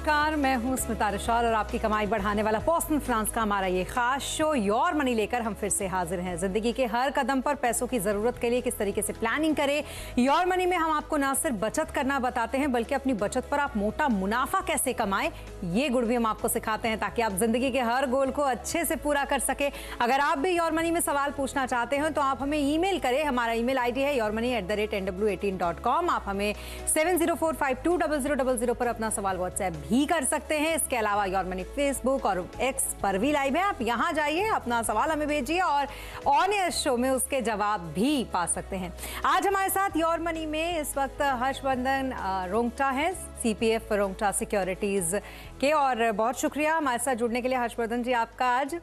नमस्कार, मैं हूं स्मिता रिशॉर और आपकी कमाई बढ़ाने वाला पर्सनल फाइनेंस का हमारा ये खास शो योर मनी लेकर हम फिर से हाजिर हैं। जिंदगी के हर कदम पर पैसों की ज़रूरत के लिए किस तरीके से प्लानिंग करें, योर मनी में हम आपको ना सिर्फ बचत करना बताते हैं बल्कि अपनी बचत पर आप मोटा मुनाफा कैसे कमाएं ये गुण भी हम आपको सिखाते हैं ताकि आप ज़िंदगी के हर गोल को अच्छे से पूरा कर सकें। अगर आप भी योर मनी में सवाल पूछना चाहते हैं तो आप हमें ईमेल करें। हमारा ईमेल आईडी है yourmoney@nw18.com। आप हमें 7045200000 पर अपना सवाल व्हाट्सएप भी कर सकते हैं। इसके अलावा योर मनी फेसबुक और एक्स पर भी लाइव है, आप यहाँ जाइए, अपना सवाल हमें भेजिए और ऑन एयर शो में उसके जवाब भी पा सकते हैं। आज हमारे साथ योर मनी में इस वक्त हर्षवर्धन रोंगटा हैं, सीपीएफ रोंगटा सिक्योरिटीज के, और बहुत शुक्रिया हमारे साथ जुड़ने के लिए हर्षवर्धन जी आपका। आज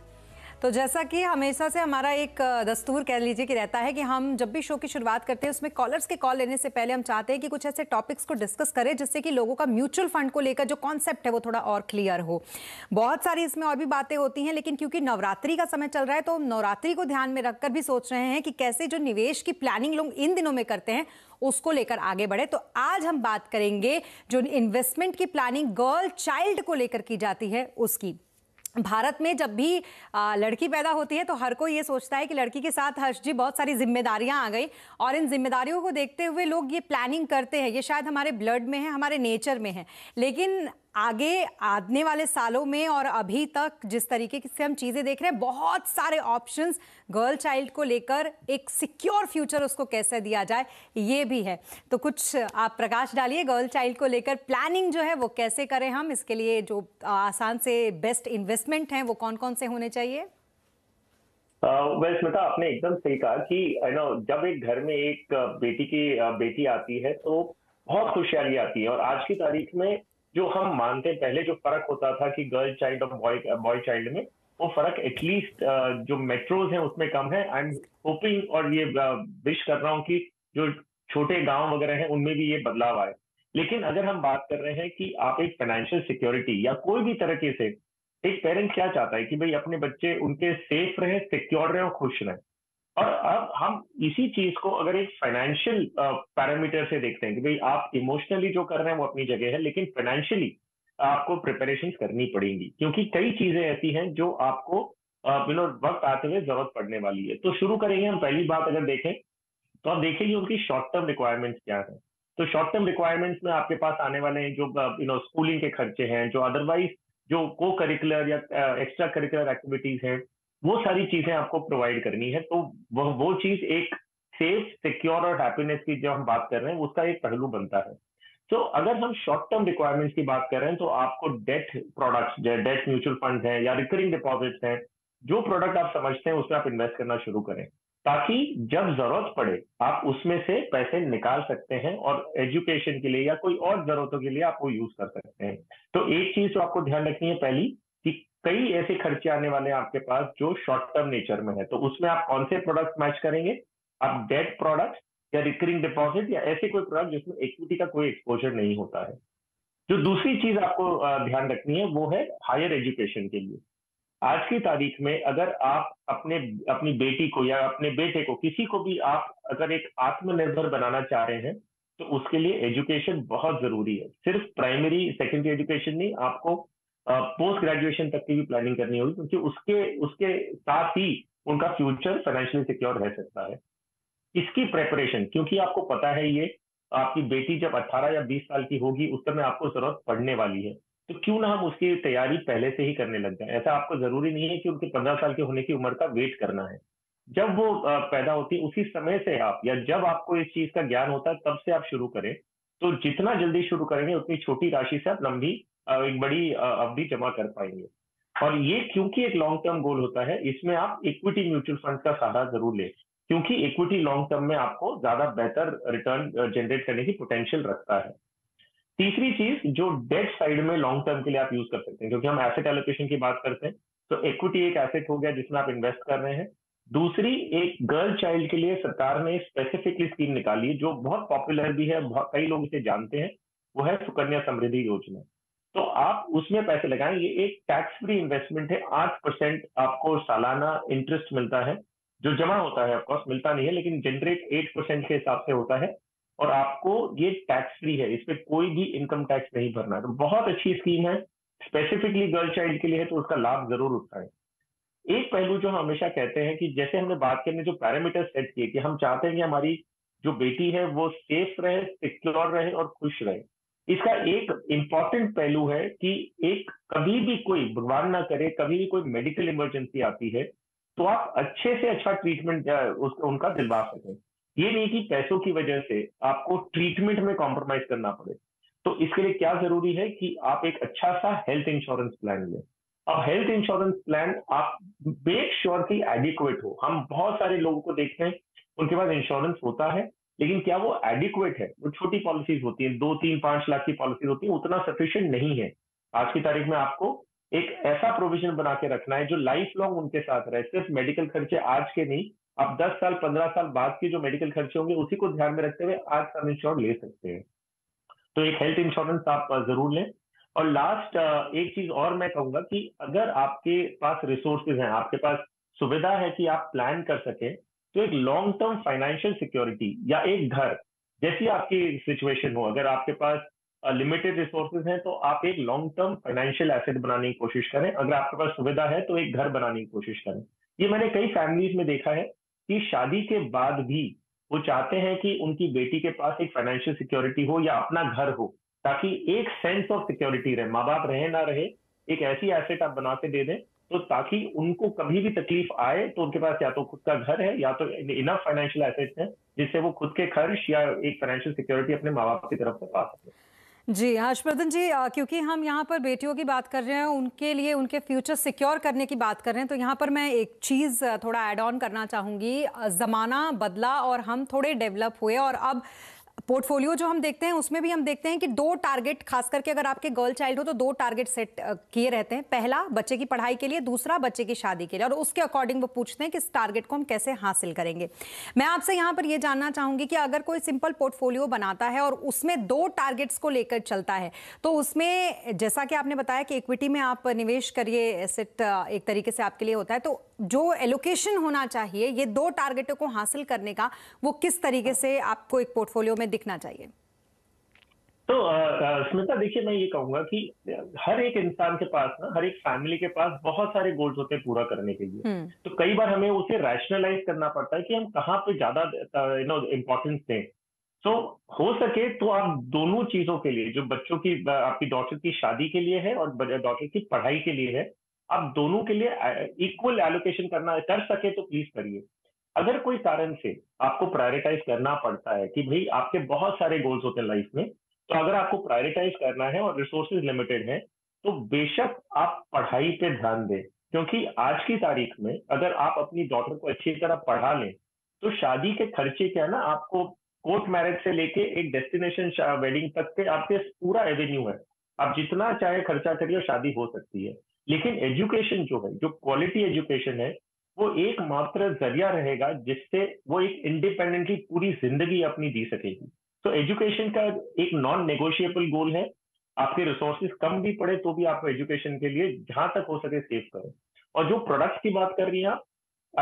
तो जैसा कि हमेशा से हमारा एक दस्तूर कह लीजिए कि रहता है कि हम जब भी शो की शुरुआत करते हैं उसमें कॉलर्स के कॉल लेने से पहले हम चाहते हैं कि कुछ ऐसे टॉपिक्स को डिस्कस करें जिससे कि लोगों का म्यूचुअल फंड को लेकर जो कॉन्सेप्ट है वो थोड़ा और क्लियर हो। बहुत सारी इसमें और भी बातें होती हैं लेकिन क्योंकि नवरात्रि का समय चल रहा है तो हम नवरात्रि को ध्यान में रखकर भी सोच रहे हैं कि कैसे जो निवेश की प्लानिंग लोग इन दिनों में करते हैं उसको लेकर आगे बढ़े। तो आज हम बात करेंगे जो इन्वेस्टमेंट की प्लानिंग गर्ल चाइल्ड को लेकर की जाती है उसकी। भारत में जब भी लड़की पैदा होती है तो हर कोई ये सोचता है कि लड़की के साथ हर्ष जी बहुत सारी जिम्मेदारियां आ गई और इन जिम्मेदारियों को देखते हुए लोग ये प्लानिंग करते हैं। ये शायद हमारे ब्लड में है, हमारे नेचर में है, लेकिन आगे आने वाले सालों में और अभी तक जिस तरीके से हम चीज़ें देख रहे हैं बहुत सारे ऑप्शंस गर्ल चाइल्ड को लेकर एक सिक्योर फ्यूचर उसको कैसे दिया जाए ये भी है। तो कुछ आप प्रकाश डालिए गर्ल चाइल्ड को लेकर प्लानिंग जो है वो कैसे करें हम, इसके लिए जो आसान से बेस्ट इन्वेस्टमेंट हैं वो कौन कौन से होने चाहिए। स्मिता आपने एकदम सही कहा कि जब एक घर में एक बेटी आती है तो बहुत खुशहाली आती है। और आज की तारीख में जो हम मानते हैं पहले जो फर्क होता था कि गर्ल चाइल्ड और बॉय चाइल्ड में, वो फर्क एटलीस्ट जो मेट्रोज हैं उसमें कम है। आई एम होपिंग और ये विश कर रहा हूँ कि जो छोटे गांव वगैरह हैं उनमें भी ये बदलाव आए। लेकिन अगर हम बात कर रहे हैं कि आप एक फाइनेंशियल सिक्योरिटी या कोई भी तरीके से एक पेरेंट क्या चाहता है कि भाई अपने बच्चे उनके सेफ रहे, सिक्योर रहे और खुश रहे। और अब हम इसी चीज को अगर एक फाइनेंशियल पैरामीटर से देखते हैं कि भाई आप इमोशनली जो कर रहे हैं वो अपनी जगह है, लेकिन फाइनेंशियली आपको प्रिपरेशन करनी पड़ेंगी क्योंकि कई चीजें ऐसी हैं जो आपको वक्त आते हुए जरूरत पड़ने वाली है। तो शुरू करेंगे हम। पहली बात अगर देखें तो आप देखेंगे उनकी शॉर्ट टर्म रिक्वायरमेंट्स क्या है। तो शॉर्ट टर्म रिक्वायरमेंट्स में आपके पास आने वाले हैं जो स्कूलिंग के खर्चे हैं, जो अदरवाइज जो को करिकुलर या एक्स्ट्रा करिकुलर एक्टिविटीज हैं, वो सारी चीजें आपको प्रोवाइड करनी है। तो वो चीज एक सेफ, सिक्योर और हैप्पीनेस की जो हम बात कर रहे हैं उसका एक पहलू बनता है। तो अगर हम शॉर्ट टर्म रिक्वायरमेंट्स की बात कर रहे हैं तो आपको debt products, debt mutual fund हैं या रिकरिंग डिपॉजिट्स हैं, जो प्रोडक्ट आप समझते हैं उसमें आप इन्वेस्ट करना शुरू करें ताकि जब जरूरत पड़े आप उसमें से पैसे निकाल सकते हैं और एजुकेशन के लिए या कोई और जरूरतों के लिए आप वो यूज कर सकते हैं। तो एक चीज जो आपको ध्यान रखनी है पहली, कई ऐसे खर्चे आने वाले हैं आपके पास जो शॉर्ट टर्म नेचर में है, तो उसमें आप कौन से प्रोडक्ट मैच करेंगे। आप डेट प्रोडक्ट या रिकरिंग डिपॉजिट या ऐसे कोई प्रोडक्ट जिसमें इक्विटी का कोई एक्सपोजर नहीं होता है। जो दूसरी चीज आपको ध्यान रखनी है वो है हायर एजुकेशन के लिए। आज की तारीख में अगर आप अपनी बेटी को या अपने बेटे को किसी को भी आप अगर एक आत्मनिर्भर बनाना चाह रहे हैं तो उसके लिए एजुकेशन बहुत जरूरी है। सिर्फ प्राइमरी सेकेंडरी एजुकेशन नहीं, आपको पोस्ट ग्रेजुएशन तक की भी प्लानिंग करनी होगी क्योंकि उसके साथ ही उनका फ्यूचर फाइनेंशियली सिक्योर रह सकता है। इसकी प्रेपरेशन, क्योंकि आपको पता है ये आपकी बेटी जब 18 या 20 साल की होगी उस समय आपको जरूरत पड़ने वाली है, तो क्यों ना हम उसकी तैयारी पहले से ही करने लग जाए। ऐसा आपको जरूरी नहीं है कि उनके 15 साल के होने की उम्र का वेट करना है। जब वो पैदा होती है उसी समय से आप, या जब आपको इस चीज का ज्ञान होता है तब से आप शुरू करें। तो जितना जल्दी शुरू करेंगे उतनी छोटी राशि से आप लंबी एक बड़ी अवधि जमा कर पाएंगे। और ये क्योंकि एक लॉन्ग टर्म गोल होता है इसमें आप इक्विटी म्यूचुअल फंड का सहारा जरूर लें क्योंकि इक्विटी लॉन्ग टर्म में आपको ज्यादा बेहतर रिटर्न जनरेट करने की पोटेंशियल रखता है। तीसरी चीज जो डेट साइड में लॉन्ग टर्म के लिए आप यूज कर सकते हैं, क्योंकि हम एसेट एलोकेशन की बात करते हैं तो इक्विटी एक एसेट हो गया जिसमें आप इन्वेस्ट कर रहे हैं। दूसरी, एक गर्ल चाइल्ड के लिए सरकार ने स्पेसिफिकली स्कीम निकाली है जो बहुत पॉपुलर भी है, कई लोग इसे जानते हैं, वो है सुकन्या समृद्धि योजना। तो आप उसमें पैसे लगाएं, ये एक टैक्स फ्री इन्वेस्टमेंट है। 8% आपको सालाना इंटरेस्ट मिलता है जो जमा होता है, ऑफकोर्स मिलता नहीं है लेकिन जनरेट 8% के हिसाब से होता है। और आपको ये टैक्स फ्री है, इस पर कोई भी इनकम टैक्स नहीं भरना है। तो बहुत अच्छी स्कीम है, स्पेसिफिकली गर्ल चाइल्ड के लिए है, तो उसका लाभ जरूर उठाएं। एक पहलू जो हम हमेशा कहते हैं कि जैसे हमने बात करने जो पैरामीटर सेट किए कि हम चाहते हैं कि हमारी जो बेटी है वो सेफ रहे, सिक्योर रहे और खुश रहे, इसका एक इम्पॉर्टेंट पहलू है कि एक कभी भी कोई, भगवान ना करे, कभी भी कोई मेडिकल इमरजेंसी आती है तो आप अच्छे से अच्छा ट्रीटमेंट उनका दिलवा सकें। ये नहीं कि पैसों की वजह से आपको ट्रीटमेंट में कॉम्प्रोमाइज करना पड़े। तो इसके लिए क्या जरूरी है कि आप एक अच्छा सा हेल्थ इंश्योरेंस प्लान लें। अब हेल्थ इंश्योरेंस प्लान आप मेक श्योर कि एडिक्वेट हो। हम बहुत सारे लोगों को देखते हैं उनके पास इंश्योरेंस होता है, लेकिन क्या वो एडिक्वेट है? वो छोटी पॉलिसीज होती हैं, 2-3-5 लाख की पॉलिसीज होती है, उतना सफिशिएंट नहीं है। आज की तारीख में आपको एक ऐसा प्रोविजन बना के रखना है जो लाइफ लॉन्ग उनके साथ रहे। सिर्फ मेडिकल खर्चे आज के नहीं, आप 10 साल 15 साल बाद के जो मेडिकल खर्चे होंगे उसी को ध्यान में रखते हुए आज सब इंश्योर ले सकते हैं। तो एक हेल्थ इंश्योरेंस आप जरूर लें। और लास्ट एक चीज और मैं कहूंगा कि अगर आपके पास रिसोर्सेज हैं, आपके पास सुविधा है कि आप प्लान कर सकें, तो एक लॉन्ग टर्म फाइनेंशियल सिक्योरिटी या एक घर, जैसी आपकी सिचुएशन हो, अगर आपके पास लिमिटेड रिसोर्सेज हैं तो आप एक लॉन्ग टर्म फाइनेंशियल एसेट बनाने की कोशिश करें। अगर आपके पास सुविधा है तो एक घर बनाने की कोशिश करें। ये मैंने कई फैमिलीज में देखा है कि शादी के बाद भी वो चाहते हैं कि उनकी बेटी के पास एक फाइनेंशियल सिक्योरिटी हो या अपना घर हो, ताकि एक सेंस ऑफ सिक्योरिटी रहे। माँ बाप रहे ना रहे, एक ऐसी एसेट आप बना के दे दें तो ताकि उनको कभी भी तकलीफ आए तो उनके पास या तो खुद का घर है या तो इनफ फाइनेंशियल एसेट्स हैं जिससे वो खुद के खर्च या एक फाइनेंशियल सिक्योरिटी अपने माँ बाप की तरफ से पा सके। जी हर्षवर्धन जी, क्योंकि हम यहाँ पर बेटियों की बात कर रहे हैं, उनके लिए उनके फ्यूचर सिक्योर करने की बात कर रहे हैं, तो यहाँ पर मैं एक चीज़ थोड़ा ऐड ऑन करना चाहूँगी। ज़माना बदला और हम थोड़े डेवलप हुए, और अब पोर्टफोलियो जो हम देखते हैं उसमें भी हम देखते हैं कि 2 टारगेट, खास करके अगर आपके गर्ल चाइल्ड हो तो 2 टारगेट सेट किए रहते हैं। पहला बच्चे की पढ़ाई के लिए, दूसरा बच्चे की शादी के लिए, और उसके अकॉर्डिंग वो पूछते हैं कि इस टारगेट को हम कैसे हासिल करेंगे। मैं आपसे यहाँ पर ये जानना चाहूँगी कि अगर कोई सिंपल पोर्टफोलियो बनाता है और उसमें 2 टारगेट्स को लेकर चलता है, तो उसमें जैसा कि आपने बताया कि इक्विटी में आप निवेश करिए, एसेट एक तरीके से आपके लिए होता है, तो जो एलोकेशन होना चाहिए ये 2 टारगेटों को हासिल करने का, वो किस तरीके से आपको एक पोर्टफोलियो में दिखना चाहिए? तो स्मिता, देखिए मैं ये कहूंगा कि हर एक इंसान के पास ना, हर एक फैमिली के पास बहुत सारे गोल्स होते हैं पूरा करने के लिए। तो कई बार हमें उसे रैशनलाइज करना पड़ता है कि हम कहाँ पे ज्यादा इम्पोर्टेंस दें। तो हो सके तो आप दोनों चीजों के लिए, जो बच्चों की, आपकी डॉटर की शादी के लिए है और डॉटर की पढ़ाई के लिए है, आप दोनों के लिए इक्वल एलोकेशन करना कर सके तो प्लीज करिए। अगर कोई कारण से आपको प्रायोरिटाइज करना पड़ता है कि भाई आपके बहुत सारे गोल्स होते हैं लाइफ में, तो अगर आपको प्रायोरिटाइज करना है और रिसोर्सेज लिमिटेड हैं, तो बेशक आप पढ़ाई पे ध्यान दें, क्योंकि आज की तारीख में अगर आप अपनी डॉटर को अच्छी तरह पढ़ा लें तो शादी के खर्चे क्या है ना, आपको कोर्ट मैरिज से लेके एक डेस्टिनेशन वेडिंग तक के आपके पूरा एवेन्यू है, आप जितना चाहे खर्चा करिए, शादी हो सकती है। लेकिन एजुकेशन जो है, जो क्वालिटी एजुकेशन है, वो एकमात्र जरिया रहेगा जिससे वो एक इंडिपेंडेंटली पूरी जिंदगी अपनी जी सकेगी। तो एजुकेशन का एक नॉन नेगोशिएबल गोल है। आपके रिसोर्सेज कम भी पड़े तो भी आप एजुकेशन के लिए जहां तक हो सके सेव करें। और जो प्रोडक्ट्स की बात कर रही हैं आप,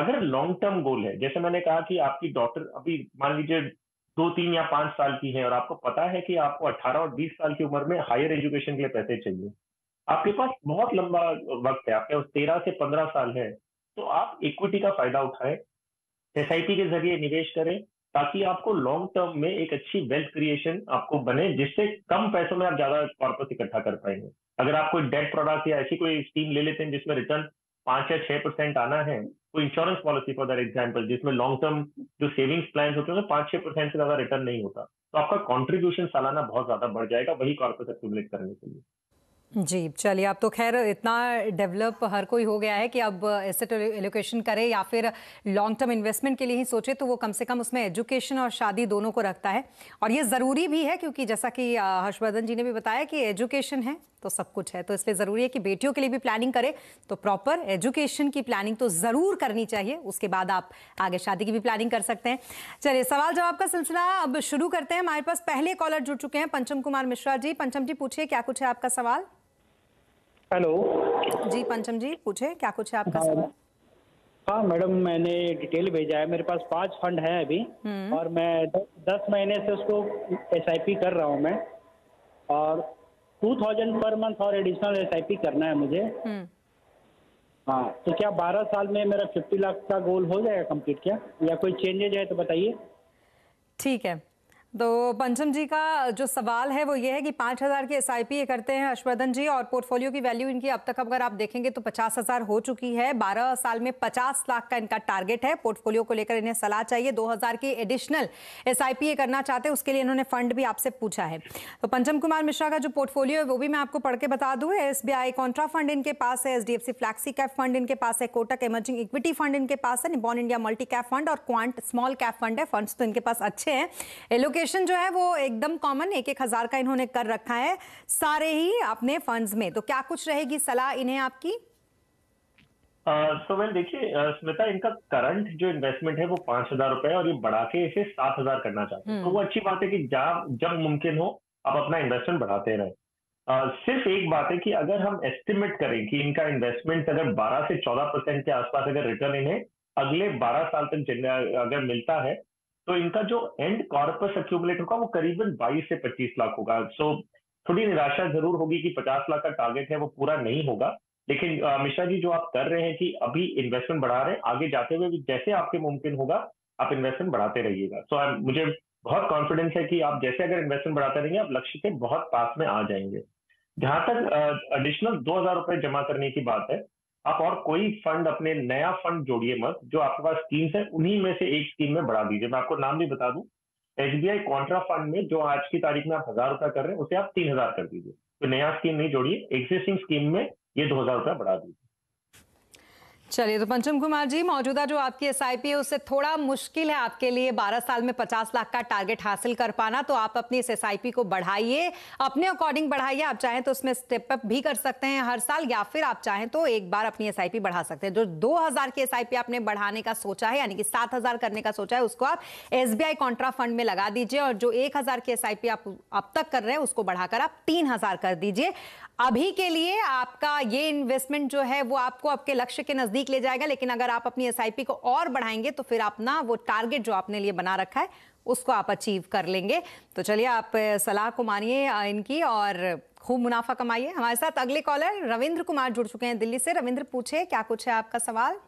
अगर लॉन्ग टर्म गोल है, जैसे मैंने कहा कि आपकी डॉटर अभी मान लीजिए 2-3 या 5 साल की है और आपको पता है कि आपको 18 और 20 साल की उम्र में हायर एजुकेशन के लिए पैसे चाहिए, आपके पास बहुत लंबा वक्त है, आपके 13 से 15 साल है, तो आप इक्विटी का फायदा उठाएं, एसआईपी के जरिए निवेश करें, ताकि आपको लॉन्ग टर्म में एक अच्छी वेल्थ क्रिएशन आपको बने, जिससे कम पैसों में आप ज्यादा कॉर्पस इकट्ठा कर पाएंगे। अगर आप कोई डेट प्रोडक्ट या ऐसी कोई स्कीम ले लेते हैं जिसमें रिटर्न 5 या 6% आना है, कोई insurance policy for that example, जिसमें लॉन्ग टर्म जो सेविंग्स प्लान होते हैं 5-6% से ज्यादा रिटर्न नहीं होता, तो आपका कॉन्ट्रीब्यूशन सालाना बहुत ज्यादा बढ़ जाएगा वही कॉर्पस एक्यूमुलेट करने के लिए। जी चलिए, अब तो खैर इतना डेवलप हर कोई हो गया है कि अब एसेट एलोकेशन करे या फिर लॉन्ग टर्म इन्वेस्टमेंट के लिए ही सोचे, तो वो कम से कम उसमें एजुकेशन और शादी दोनों को रखता है। और ये ज़रूरी भी है, क्योंकि जैसा कि हर्षवर्धन जी ने भी बताया कि एजुकेशन है तो सब कुछ है, तो इसलिए ज़रूरी है कि बेटियों के लिए भी प्लानिंग करें, तो प्रॉपर एजुकेशन की प्लानिंग तो ज़रूर करनी चाहिए, उसके बाद आप आगे शादी की भी प्लानिंग कर सकते हैं। चलिए, सवाल जवाब का सिलसिला अब शुरू करते हैं। हमारे पास पहले कॉलर जुड़ चुके हैं, पंचम कुमार मिश्रा जी। पंचम जी पूछिए, क्या कुछ है आपका सवाल? हेलो जी, पंचम जी पूछे, क्या कुछ है आपका सवाल? हाँ मैडम, मैंने डिटेल भेजा है। मेरे पास 5 फंड हैं अभी और मैं 10 महीने से उसको एसआईपी कर रहा हूँ मैं, और 2000 पर मंथ और एडिशनल एसआईपी करना है मुझे। हाँ, तो क्या 12 साल में मेरा 50 लाख का गोल हो जाएगा कंप्लीट क्या, या कोई चेंजेज है तो बताइए। ठीक है, तो पंचम जी का जो सवाल है वो ये है कि 5000 की एसआईपी ये करते हैं हर्षवर्धन जी, और पोर्टफोलियो की वैल्यू इनकी अब तक अगर आप देखेंगे तो 50,000 हो चुकी है। 12 साल में 50 लाख का इनका टारगेट है। पोर्टफोलियो को लेकर इन्हें सलाह चाहिए। 2000 की एडिशनल एसआईपी ये करना चाहते हैं, उसके लिए इन्होंने फंड भी आपसे पूछा है। तो पंचम कुमार मिश्रा का जो पोर्टफोलियो है वो भी मैं आपको पढ़ के बता दूँ। एसबीआई कॉन्ट्रा फंड इनके पास है, एसडीएफसी फ्लैक्सी कैप फंड इनके पास है, कोटक इमर्जिंग इक्विटी फंड इनके पास है, Nippon India multi cap fund और क्वांट स्मॉल कैप फंड है। फंड्स तो इनके पास अच्छे हैं। एलोकेशन जो है वो एकदम कॉमन 1,000 का इन्होंने कर रखा है सारे ही अपने फंड्स में। तो क्या कुछ रहेगी सलाह इन्हें आपकी? तो देखिए स्मिता, इनका करंट जो इन्वेस्टमेंट है वो 5,000 रुपए और ये बढ़ा के इसे 7,000 करना चाहते हैं। तो वो अच्छी बात है कि जब मुमकिन हो आप अपना इन्वेस्टमेंट बढ़ाते रहे। सिर्फ एक बात है कि अगर हम एस्टिमेट करें कि इनका इन्वेस्टमेंट अगर 12 से 14% के आसपास अगर रिटर्न इन्हें अगले 12 साल तक अगर मिलता है तो इनका जो एंड कॉर्पस एक्यूमुलेट होगा वो करीबन 22 से 25 लाख होगा। सो थोड़ी निराशा जरूर होगी कि 50 लाख का टारगेट है वो पूरा नहीं होगा, लेकिन मिश्रा जी जो आप कर रहे हैं कि अभी इन्वेस्टमेंट बढ़ा रहे हैं, आगे जाते हुए भी जैसे आपके मुमकिन होगा आप इन्वेस्टमेंट बढ़ाते रहिएगा। सो मुझे बहुत कॉन्फिडेंस है कि आप जैसे अगर इन्वेस्टमेंट बढ़ाते रहेंगे आप लक्ष्य के बहुत पास में आ जाएंगे। जहां तक एडिशनल 2,000 रुपए जमा करने की बात है, आप और कोई फंड अपने नया फंड जोड़िए मत। जो आपके पास स्कीम्स है उन्हीं में से एक स्कीम में बढ़ा दीजिए। मैं आपको नाम भी बता दूं, एसबीआई कॉन्ट्रा फंड में जो आज की तारीख में आप 1,000 रुपया कर रहे हैं उसे आप 3,000 कर दीजिए। तो नया स्कीम नहीं जोड़िए, एग्जिस्टिंग स्कीम में ये 2,000 रुपया बढ़ा दीजिए। चलिए, तो पंचम कुमार जी, मौजूदा जो आपकी एसआईपी है उससे थोड़ा मुश्किल है आपके लिए 12 साल में 50 लाख का टारगेट हासिल कर पाना। तो आप अपनी इस एसआईपी को बढ़ाइए, अपने अकॉर्डिंग बढ़ाइए। आप चाहें तो उसमें स्टेप अप भी कर सकते हैं हर साल, या फिर आप चाहें तो एक बार अपनी एसआईपी बढ़ा सकते हैं। जो 2000 की एसआईपी आपने बढ़ाने का सोचा है, यानी कि 7,000 करने का सोचा है, उसको आप एसबीआई कॉन्ट्रा फंड में लगा दीजिए, और जो 1,000 की एसआईपी आप अब तक कर रहे हैं उसको बढ़ाकर आप 3,000 कर दीजिए। अभी के लिए आपका ये इन्वेस्टमेंट जो है वो आपको आपके लक्ष्य के नजदीक ले जाएगा, लेकिन अगर आप अपनी एसआईपी को और बढ़ाएंगे तो फिर अपना वो टारगेट जो आपने लिए बना रखा है उसको आप अचीव कर लेंगे। तो चलिए, आप सलाह को मानिए इनकी और खूब मुनाफा कमाइए। हमारे साथ अगले कॉलर रविंद्र कुमार जुड़ चुके हैं दिल्ली से। रविंद्र, पूछे क्या कुछ है आपका सवाल।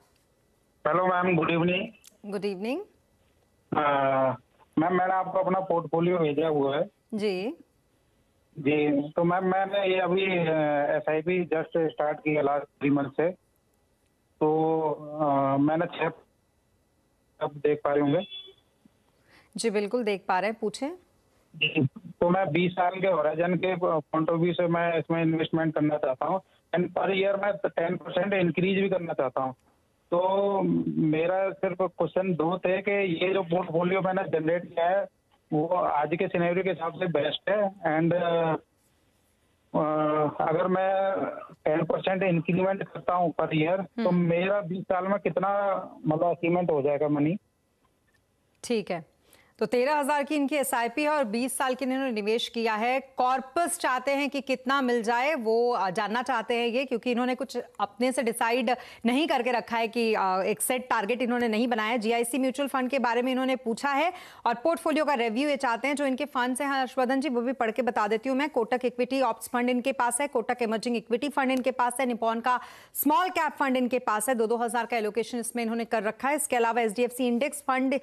Hello ma'am, good evening. Good evening ma'am, मैंने आपको अपना पोर्टफोलियो भेजा हुआ है जी जी। तो मैम मैंने ये अभी एसआईपी जस्ट स्टार्ट किया लास्ट 3 मंथ से, तो मैंने 6 अब देख पा रहे होंगे जी। बिल्कुल देख पा रहे हैं, पूछे। तो मैं 20 साल के होराइजन के पॉइंट ऑफ व्यू से मैं इसमें इन्वेस्टमेंट करना चाहता हूँ, एंड पर ईयर मैं 10% इंक्रीज भी करना चाहता हूँ। तो मेरा सिर्फ क्वेश्चन 2 थे कि ये जो पोर्टफोलियो मैंने जनरेट किया है वो आज के सिनेरियो के हिसाब से बेस्ट है, एंड अगर मैं 10% इंक्रीमेंट करता हूँ पर ईयर तो मेरा 20 साल में कितना मतलब अचीवमेंट हो जाएगा मनी। ठीक है, तो 13,000 की इनकी एसआईपी है और 20 साल के इन्होंने निवेश किया है। कॉर्पस चाहते हैं कि कितना मिल जाए वो जानना चाहते हैं ये, क्योंकि इन्होंने कुछ अपने से डिसाइड नहीं करके रखा है कि एक सेट टारगेट इन्होंने नहीं बनाया है। जीआईसी म्यूचुअल फंड के बारे में इन्होंने पूछा है और पोर्टफोलियो का रिव्यू ये चाहते हैं। जो इनके फंड्स हैं हर्षवर्धन जी वो भी पढ़ के बता देती हूँ मैं। कोटक इक्विटी ऑप्स फंड इनके पास है, कोटक इमर्जिंग इक्विटी फंड इनके पास है, निपॉन का स्मॉल कैप फंड इनके पास है। 2,000 का एलोकेशन इसमें इन्होंने कर रखा है। इसके अलावा एसडीएफसी इंडेक्स फंड,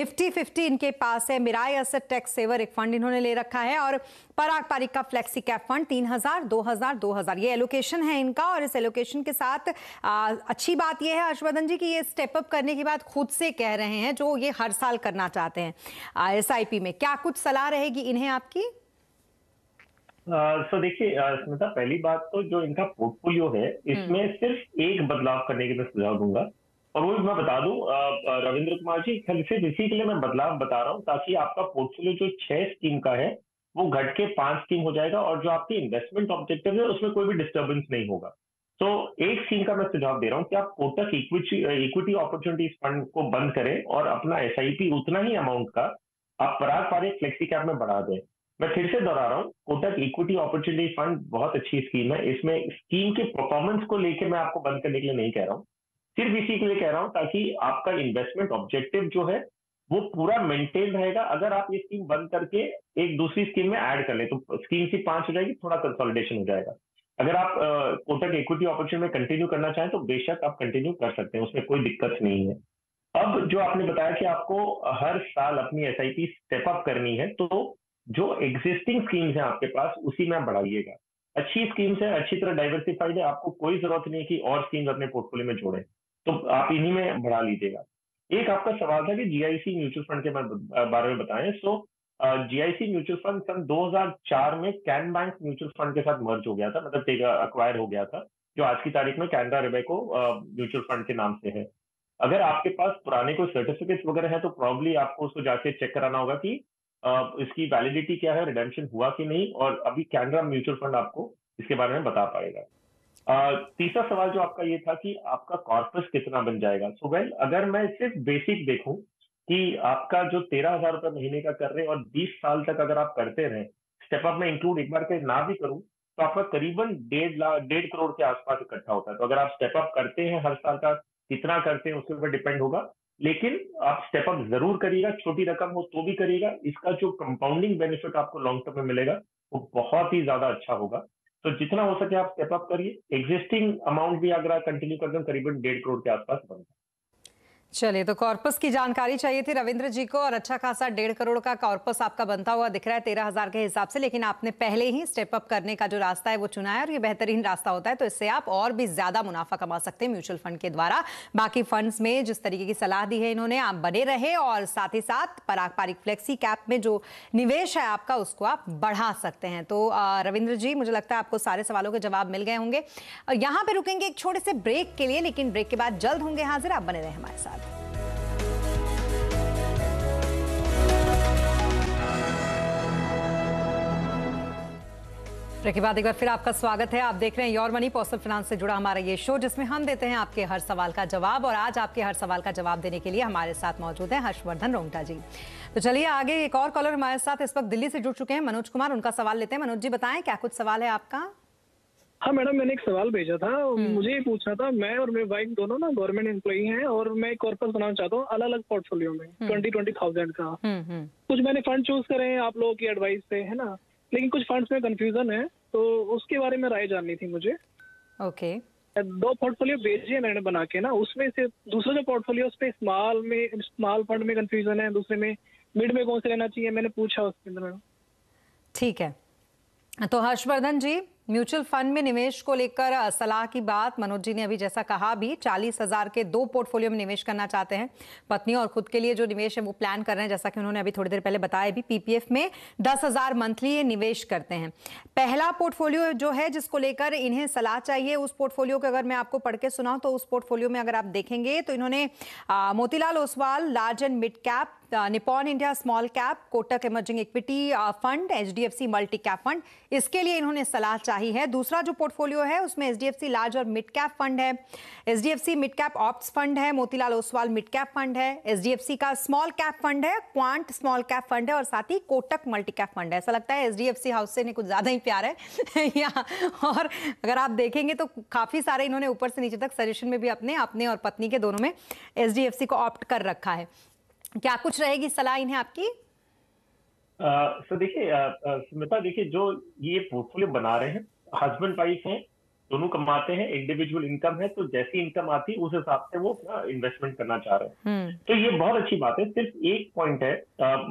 निफ्टी 50 इनके पास है, मिराई एसेट टैक्स सेवर एक फंड इन्होंने ले रखा है, और पराग पारिख का फ्लेक्सी कैप फंड। 3,000, 2,000, 2,000 ये एलोकेशन है इनका। और इस एलोकेशन के साथ अच्छी बात ये है हर्षवर्धन जी कि ये स्टेप अप करने की बात खुद से कह रहे हैं, जो ये हर साल करना चाहते हैं एसआईपी में। क्या कुछ सलाह रहेगी इन्हें आपकी? तो देखिए स्मिता, पहली बात तो जो इनका पोर्टफोलियो है इसमें सिर्फ एक बदलाव करने की मैं सुझाव दूंगा, और वो मैं बता दूं रविंद्र कुमार जी, सिर्फ इसी के लिए मैं बदलाव बता रहा हूं ताकि आपका पोर्टफोलियो जो 6 स्कीम का है वो घट के 5 स्कीम हो जाएगा, और जो आपकी इन्वेस्टमेंट ऑब्जेक्टिव है उसमें कोई भी डिस्टर्बेंस नहीं होगा। तो 1 स्कीम का मैं सुझाव दे रहा हूं कि आप कोटक इक्विटी अपॉर्चुनिटीज फंड को बंद करें और अपना एसआईपी उतना ही अमाउंट का आप पराग पारिख फ्लेक्सी कैप में बढ़ा दें। मैं फिर से दोहरा रहा हूँ, कोटक इक्विटी अपॉर्चुनिटीज फंड बहुत अच्छी स्कीम है। इसमें स्कीम के परफॉर्मेंस को लेकर मैं आपको बंद करने के लिए नहीं कह रहा हूँ, सिर्फ इसी के लिए कह रहा हूं ताकि आपका इन्वेस्टमेंट ऑब्जेक्टिव जो है वो पूरा मेंटेन रहेगा। अगर आप ये स्कीम बंद करके एक दूसरी स्कीम में ऐड कर ले तो स्कीम सी 5 हो जाएगी, थोड़ा कंसोलिडेशन हो जाएगा। अगर आप कोटक इक्विटी ऑप्शन में कंटिन्यू करना चाहें तो बेशक आप कंटिन्यू कर सकते हैं, उसमें कोई दिक्कत नहीं है। अब जो आपने बताया कि आपको हर साल अपनी एसआईपी स्टेप अप करनी है, तो जो एग्जिस्टिंग स्कीम्स हैं आपके पास उसी में आप बढ़ाइएगा। अच्छी स्कीम्स है, अच्छी तरह डाइवर्सिफाइड है, आपको कोई जरूरत नहीं है कि और स्कीम्स अपने पोर्टफोलियो में जोड़ें, तो आप इन्हीं में बढ़ा लीजिएगा। एक आपका सवाल था कि जीआईसी म्यूचुअल फंड के बारे में बताएं। सो जीआईसी म्यूचुअल फंड सन 2004 में कैन बैंक म्यूचुअल फंड के साथ मर्ज हो गया था, मतलब अक्वायर हो गया था, जो आज की तारीख में कैनरा रिबे को म्यूचुअल फंड के नाम से है। अगर आपके पास पुराने कोई सर्टिफिकेट्स वगैरह हैं तो प्रॉब्ली आपको उसको जाके चेक कराना होगा कि इसकी वैलिडिटी क्या है, रिडेम्पशन हुआ कि नहीं, और अभी कैनरा म्यूचुअल फंड आपको इसके बारे में बता पाएगा। तीसरा सवाल जो आपका ये था कि आपका कॉर्पस कितना बन जाएगा। सो वेल, अगर मैं सिर्फ बेसिक देखूं कि आपका जो 13,000 रुपये महीने का कर रहे हैं और 20 साल तक अगर आप करते रहें, स्टेप अप में इंक्लूड एक बार के ना भी करूं, तो आपका करीबन 1.5 करोड़ के आसपास इकट्ठा होता है। तो अगर आप स्टेप अप करते हैं, हर साल का कितना करते हैं उसके ऊपर डिपेंड होगा, लेकिन आप स्टेप अप जरूर करिएगा, छोटी रकम हो तो भी करिएगा। इसका जो कंपाउंडिंग बेनिफिट आपको लॉन्ग टर्म में मिलेगा वो बहुत ही ज्यादा अच्छा होगा। तो जितना हो सके आप स्टेप अप करिए। एग्जिस्टिंग अमाउंट भी अगर आप कंटिन्यू करते हैं करीबन 1.5 करोड़ के आसपास बनेगा। चलिए, तो कॉर्पस की जानकारी चाहिए थी रविंद्र जी को, और अच्छा खासा 1.5 करोड़ का कॉर्पस आपका बनता हुआ दिख रहा है 13,000 के हिसाब से, लेकिन आपने पहले ही स्टेप अप करने का जो रास्ता है वो चुना है और ये बेहतरीन रास्ता होता है। तो इससे आप और भी ज्यादा मुनाफा कमा सकते हैं म्यूचुअल फंड के द्वारा। बाकी फंड्स में जिस तरीके की सलाह दी है इन्होंने, आप बने रहे और साथ ही साथ पराग पारिख फ्लेक्सी कैप में जो निवेश है आपका उसको आप बढ़ा सकते हैं। तो रविंद्र जी, मुझे लगता है आपको सारे सवालों के जवाब मिल गए होंगे। यहाँ पे रुकेंगे एक छोटे से ब्रेक के लिए, लेकिन ब्रेक के बाद जल्द होंगे हाजिर। आप बने रहे हमारे साथ। ब्रेक के बाद एक बार फिर आपका स्वागत है। आप देख रहे हैं योर मनी, पर्सनल फाइनेंस से जुड़ा हमारा ये शो जिसमें हम देते हैं आपके हर सवाल का जवाब, और आज आपके हर सवाल का जवाब देने के लिए हमारे साथ मौजूद हैं हर्षवर्धन रोंगटा जी। तो चलिए आगे, एक और कॉलर हमारे साथ इस वक्त दिल्ली से जुड़ चुके हैं मनोज कुमार, उनका सवाल लेते हैं। मनोज जी बताएं, क्या कुछ सवाल है आपका? हाँ मैडम, मैंने एक सवाल भेजा था, मुझे ये पूछना था, मैं और मेरी वाइफ दोनों ना गवर्नमेंट एम्प्लॉई हैं और मैं कॉर्पस बनाना चाहता हूँ अलग अलग पोर्टफोलियो में 20,000 का। कुछ मैंने फंड चूज करे हैं आप लोगों की एडवाइस से, है ना, लेकिन कुछ फंड्स में कंफ्यूजन है, तो उसके बारे में राय जाननी थी मुझे। ओके, दो पोर्टफोलियो भेजे मैंने बना के ना, उसमें से दूसरा जो पोर्टफोलियो उसमें स्मॉल फंड में कंफ्यूजन है, दूसरे में मिड में कौन से लेना चाहिए, मैंने पूछा उसके अंदर मैडम। ठीक है, तो हर्षवर्धन जी, म्यूचुअल फंड में निवेश को लेकर सलाह की बात मनोज जी ने अभी जैसा कहा भी, 40,000 के दो पोर्टफोलियो में निवेश करना चाहते हैं, पत्नी और खुद के लिए जो निवेश है वो प्लान कर रहे हैं, जैसा कि उन्होंने अभी थोड़ी देर पहले बताया भी। पीपीएफ में 10,000 मंथली निवेश करते हैं। पहला पोर्टफोलियो जो है जिसको लेकर इन्हें सलाह चाहिए, उस पोर्टफोलियो को अगर मैं आपको पढ़ के सुनाऊं तो उस पोर्टफोलियो में अगर आप देखेंगे तो इन्होंने Motilal Oswal large and mid cap, Nippon India small cap, Kotak emerging equity fund, HDFC multi cap fund, इसके लिए इन्होंने सलाह चाहिए है। दूसरा जो पोर्टफोलियो है उसमें एसडीएफसी लार्ज और मिड कैप फंड है, SDFC mid cap opt fund है, Motilal Oswal mid cap fund है, एसडीएफसी का स्मॉल कैप फंड है, क्वांट स्मॉल कैप फंड है, और साथ ही कोटक मल्टी कैप फंड है। ऐसा लगता है एसडीएफसी हाउस से ने कुछ ज्यादा ही प्यार है और अगर आप देखेंगे तो काफी सारे इन्होंने ऊपर से नीचे तक सजेशन में भी अपने और पत्नी के दोनों में एसडीएफसी को ऑप्ट कर रखा है। क्या कुछ रहेगी सलाह इन्हें आपकी? सर देखिए स्मिता, देखिए जो ये पोर्टफोलियो बना रहे हैं, हस्बैंड वाइफ हैं, दोनों कमाते हैं, इंडिविजुअल इनकम है, तो जैसी इनकम आती है उस हिसाब से वो अपना इन्वेस्टमेंट करना चाह रहे हैं, तो ये बहुत अच्छी बात है। सिर्फ एक पॉइंट है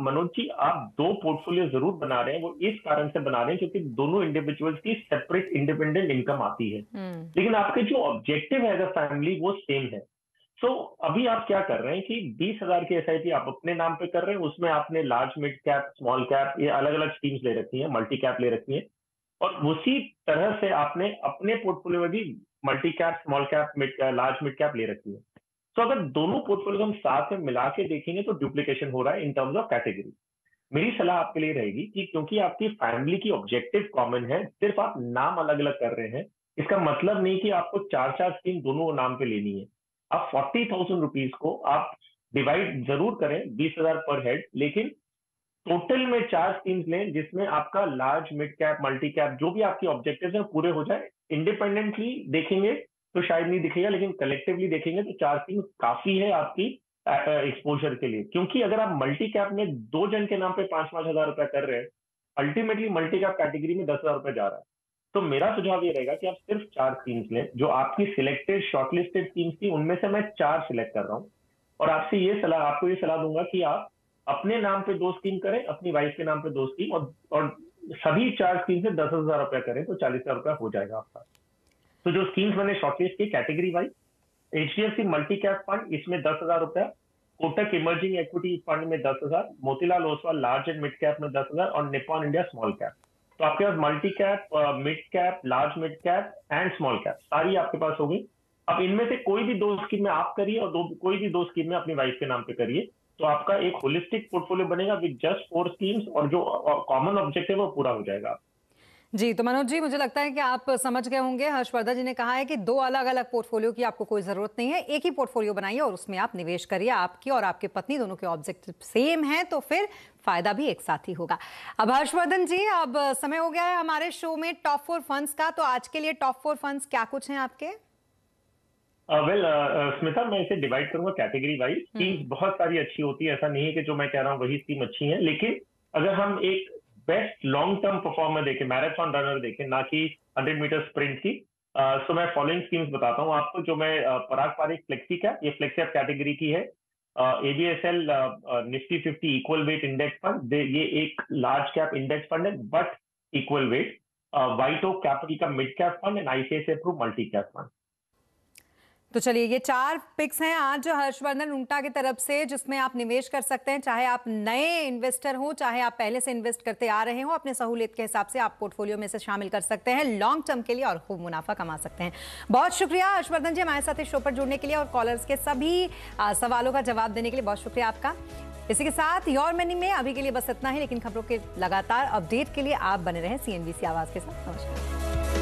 मनोज जी, आप दो पोर्टफोलियो जरूर बना रहे हैं, वो इस कारण से बना रहे हैं क्योंकि दोनों इंडिविजुअल्स की सेपरेट इंडिपेंडेंट इनकम आती है, लेकिन आपके जो ऑब्जेक्टिव है एज अ फैमिली वो सेम है। तो अभी आप क्या कर रहे हैं कि 20,000 की एसआईपी आप अपने नाम पे कर रहे हैं, उसमें आपने large mid cap, small cap, ये अलग अलग स्कीम्स ले रखी है, मल्टी कैप ले रखी है, और उसी तरह से आपने अपने पोर्टफोलियो में भी multi cap, small cap, large mid cap ले रखी है। तो अगर दोनों पोर्टफोलियो हम साथ में मिला के देखेंगे तो डुप्लीकेशन हो रहा है इन टर्म्स ऑफ कैटेगरी। मेरी सलाह आपके लिए रहेगी कि क्योंकि आपकी फैमिली की ऑब्जेक्टिव कॉमन है, सिर्फ आप नाम अलग अलग कर रहे हैं, इसका मतलब नहीं कि आपको 4-4 स्कीम दोनों नाम पे लेनी है। आप 40,000 रुपीज को आप डिवाइड जरूर करें 20,000 पर हेड, लेकिन टोटल में 4 स्कीम्स लें जिसमें आपका large, mid cap, multi cap, जो भी आपकी ऑब्जेक्टिव्स हैं पूरे हो जाए। इंडिपेंडेंटली देखेंगे तो शायद नहीं दिखेगा, लेकिन कलेक्टिवली देखेंगे तो 4-3 काफी है आपकी एक्सपोजर के लिए। क्योंकि अगर आप मल्टी कैप में 2 जन के नाम पे 5,000 रुपए कर रहे हैं, अल्टीमेटली मल्टी कैप कैटेगरी में 10,000 रुपए जा रहा है। तो मेरा सुझाव ये रहेगा कि आप सिर्फ 4 टीम्स लें, जो आपकी सिलेक्टेड शॉर्टलिस्टेड टीम्स थी उनमें से मैं 4 सिलेक्ट कर रहा हूँ, और आपसे आपको ये सलाह दूंगा कि आप अपने नाम पे 2 स्कीम करें, अपनी वाइफ के नाम पे 2 स्कीम, और सभी 4 स्कीम से 10,000 रुपया करें तो 40,000 रुपया हो जाएगा आपका। तो जो स्कीम्स मैंने शॉर्टलिस्ट की category wise, HDFC multi cap fund इसमें 10,000 रुपया, कोटक इमर्जिंग इक्विटी फंड में 10,000, Motilal Oswal large and mid cap में 10,000 और निपॉन इंडिया स्मॉल कैप। तो आपके पास multi cap, mid cap, large mid cap and small cap सारी आपके पास हो गई। अब इनमें से कोई भी 2 स्कीम में आप करिए और कोई भी 2 स्कीम में अपनी वाइफ के नाम पे करिए, तो आपका एक होलिस्टिक पोर्टफोलियो बनेगा विद जस्ट 4 स्कीम्स, और जो कॉमन ऑब्जेक्टिव है वो पूरा हो जाएगा। जी, तो मनोज जी मुझे लगता है कि आप समझ गए होंगे, हर्षवर्धन जी ने कहा है कि 2 अलग अलग पोर्टफोलियो की आपको कोई ज़रूरत नहीं है, एक ही पोर्टफोलियो बनाइए और उसमें आप निवेश करिए। आपकी और आपके पत्नी दोनों के ऑब्जेक्टिव सेम हैं तो फिर फायदा भी एक साथ ही होगा। अब हर्षवर्धन जी, अब समय हो गया है हमारे शो में टॉप 4 फंड्स का, तो आज के लिए टॉप 4 फंड्स क्या कुछ हैं आपके? वेल स्मिता, मैं इसे डिवाइड करूंगा कैटेगरी वाइज। स्कीम बहुत सारी अच्छी होती है, ऐसा नहीं है कि जो मैं कह रहा हूँ वही स्कीम अच्छी है, लेकिन अगर हम एक बेस्ट लॉन्ग टर्म परफॉर्मर देखें, मैराथन रनर देखें, ना कि 100 मीटर स्प्रिंट की, सो मैं फॉलोइंग स्कीम्स बताता हूँ आपको जो मैं पराग पारिख फ्लेक्सी कैप, ये फ्लेक्सी कैप कैटेगरी की है, ABSL Nifty 50 equal weight index fund, ये एक लार्ज कैप इंडेक्स फंड है but equal weight, white oak capital का mid cap fund and ICICI approved multi cap fund. तो चलिए, ये 4 पिक्स हैं आज हर्षवर्धन रोंगटा की तरफ से जिसमें आप निवेश कर सकते हैं, चाहे आप नए इन्वेस्टर हो चाहे आप पहले से इन्वेस्ट करते आ रहे हो, अपने सहूलियत के हिसाब से आप पोर्टफोलियो में से शामिल कर सकते हैं लॉन्ग टर्म के लिए और खूब मुनाफा कमा सकते हैं। बहुत शुक्रिया हर्षवर्धन जी हमारे साथ इस शो पर जुड़ने के लिए और कॉलर्स के सभी सवालों का जवाब देने के लिए बहुत शुक्रिया आपका। इसी के साथ योर मनी में अभी के लिए बस इतना ही, लेकिन खबरों के लगातार अपडेट के लिए आप बने रहें CNBC आवाज़ के साथ। नमस्कार।